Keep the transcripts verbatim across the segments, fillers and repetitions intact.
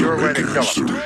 You're ready to kill him.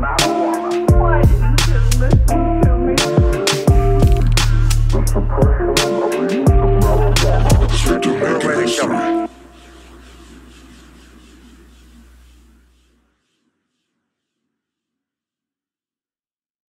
Mouth.